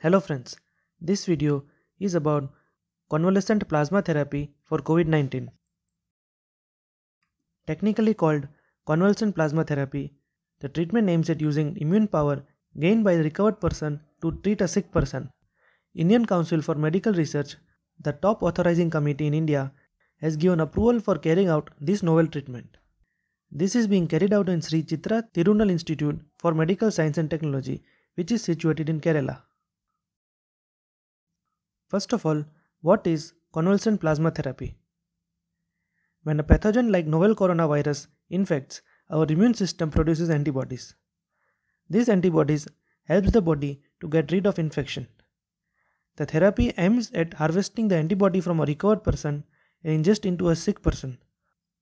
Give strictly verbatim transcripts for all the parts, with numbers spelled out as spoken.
Hello friends, this video is about convalescent plasma therapy for COVID nineteen. Technically called convalescent plasma therapy, the treatment aims at using immune power gained by the recovered person to treat a sick person. Indian Council for Medical Research, the top authorizing committee in India, has given approval for carrying out this novel treatment. This is being carried out in Sri Chitra Tirunal Institute for Medical Science and Technology, which is situated in Kerala. First of all, what is convalescent plasma therapy? When a pathogen like novel coronavirus infects, our immune system produces antibodies. These antibodies help the body to get rid of infection. The therapy aims at harvesting the antibody from a recovered person and ingest into a sick person,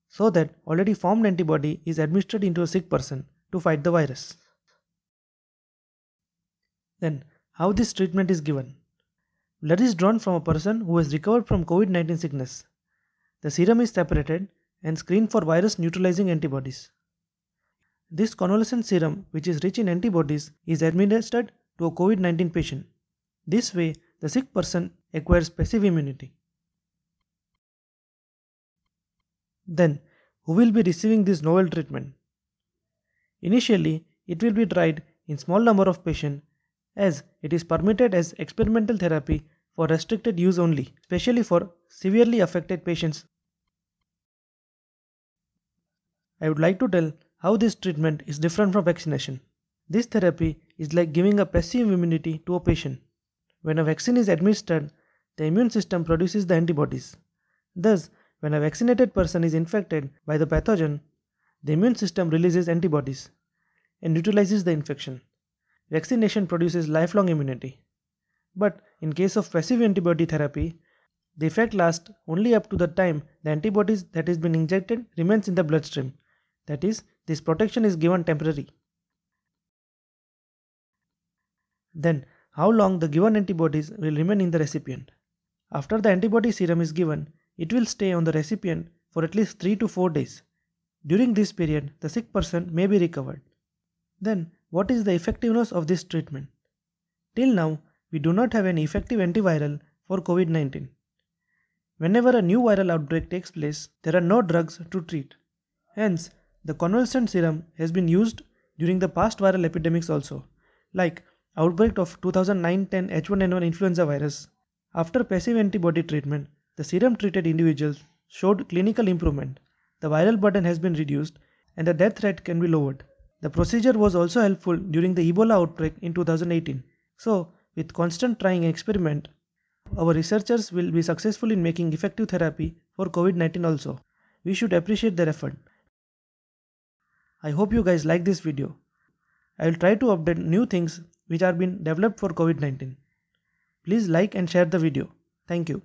so that already formed antibody is administered into a sick person to fight the virus. Then, how this treatment is given? Blood is drawn from a person who has recovered from COVID nineteen sickness. The serum is separated and screened for virus neutralizing antibodies. This convalescent serum, which is rich in antibodies, is administered to a COVID nineteen patient. This way, the sick person acquires passive immunity. Then, who will be receiving this novel treatment? Initially, it will be tried in small number of patients, as it is permitted as experimental therapy for restricted use only, especially for severely affected patients. I would like to tell how this treatment is different from vaccination. This therapy is like giving a passive immunity to a patient. When a vaccine is administered, the immune system produces the antibodies. Thus, when a vaccinated person is infected by the pathogen, the immune system releases antibodies and neutralizes the infection. Vaccination produces lifelong immunity. But in case of passive antibody therapy, the effect lasts only up to the time the antibodies that has been injected remains in the bloodstream. That is, this protection is given temporary. Then, how long the given antibodies will remain in the recipient? After the antibody serum is given, it will stay on the recipient for at least three to four days. During this period, the sick person may be recovered. Then, what is the effectiveness of this treatment? Till now, we do not have an effective antiviral for COVID nineteen. Whenever a new viral outbreak takes place, there are no drugs to treat. Hence, the convalescent serum has been used during the past viral epidemics also, like outbreak of two thousand nine to ten H one N one influenza virus. After passive antibody treatment, the serum-treated individuals showed clinical improvement. The viral burden has been reduced and the death rate can be lowered. The procedure was also helpful during the Ebola outbreak in two thousand eighteen. So, with constant trying and experiment, our researchers will be successful in making effective therapy for COVID nineteen also. We should appreciate their effort. I hope you guys like this video. I will try to update new things which are being developed for COVID nineteen. Please like and share the video. Thank you.